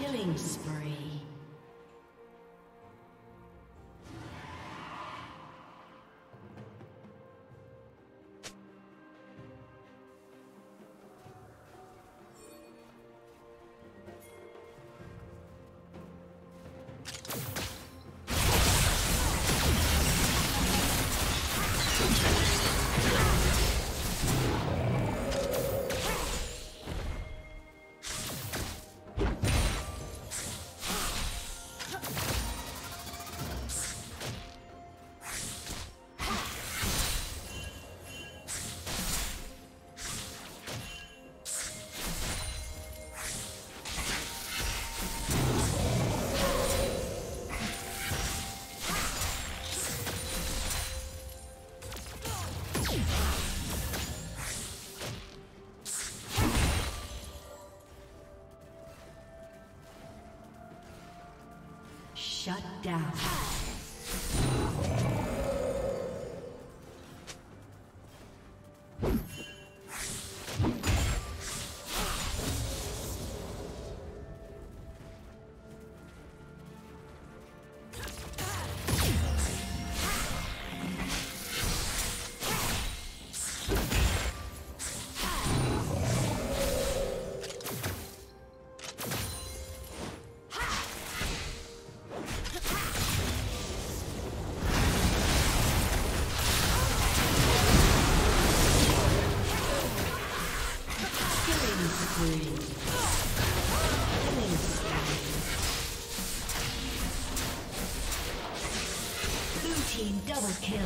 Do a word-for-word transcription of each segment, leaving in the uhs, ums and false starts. Killing spree. Shut down. Double kill.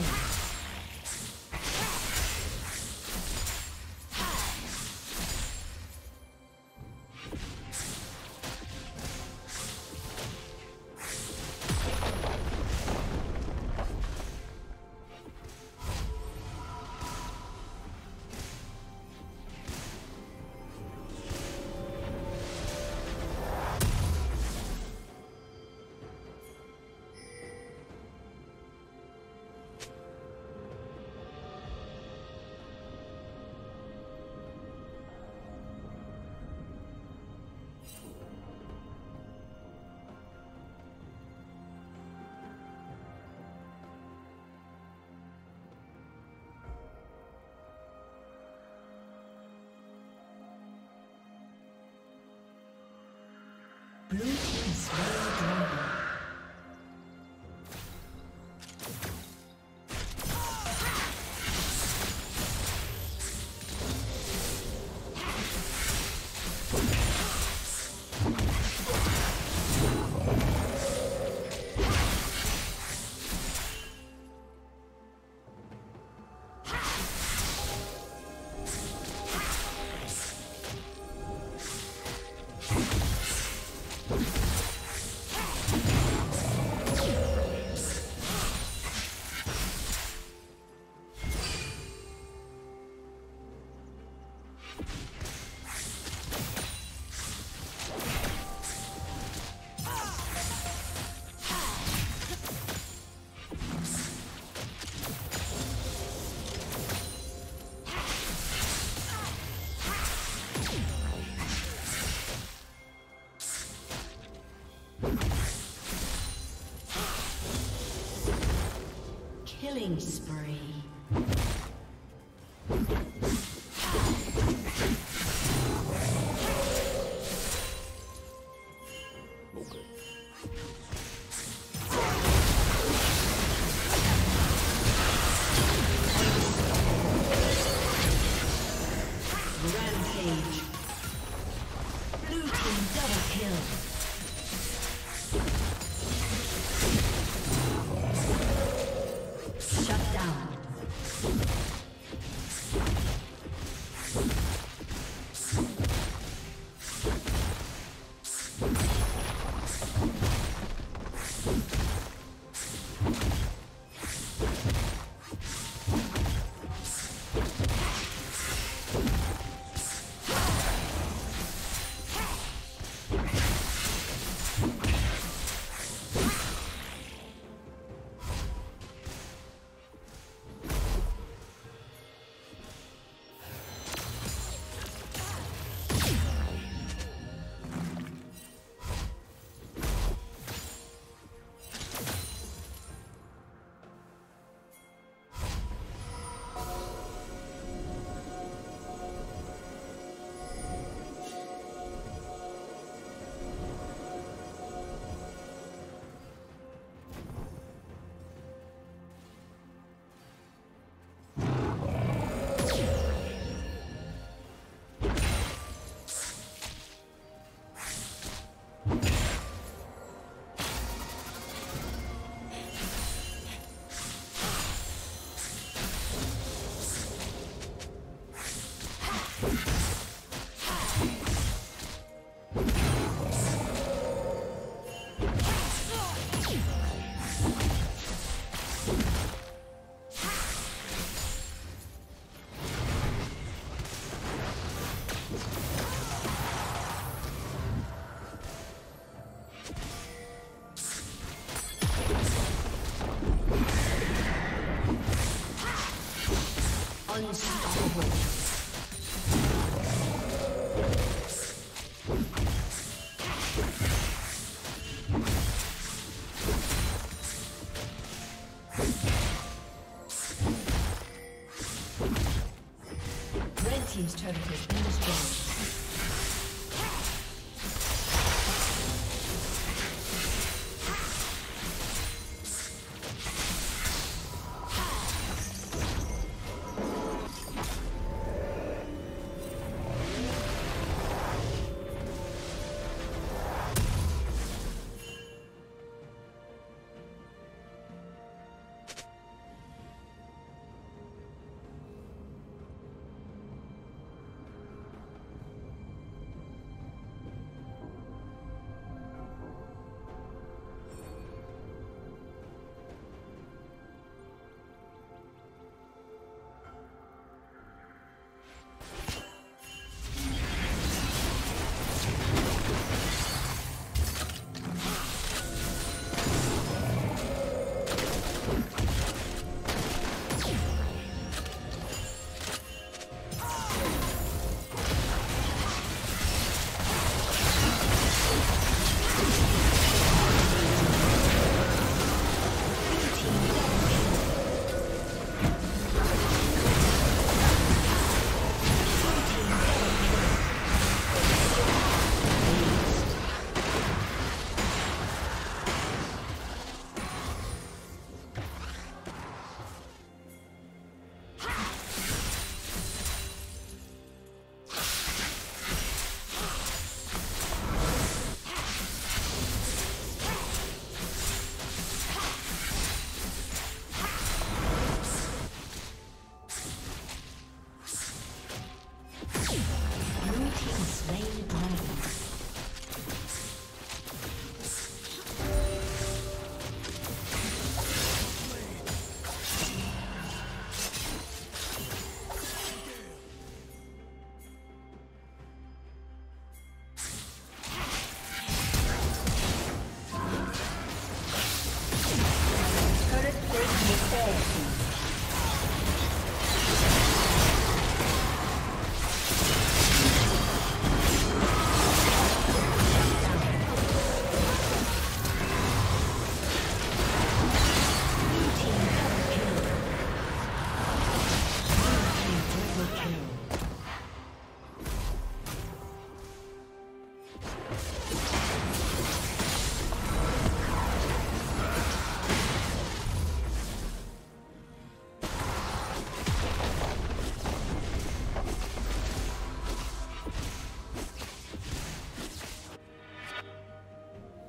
Killing spree.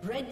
Red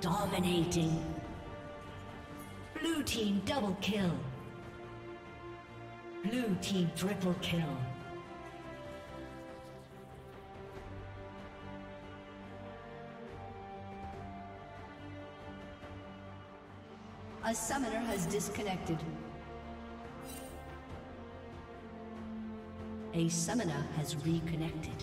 Dominating. Blue team double kill. Blue team triple kill. A summoner has disconnected. A summoner has reconnected.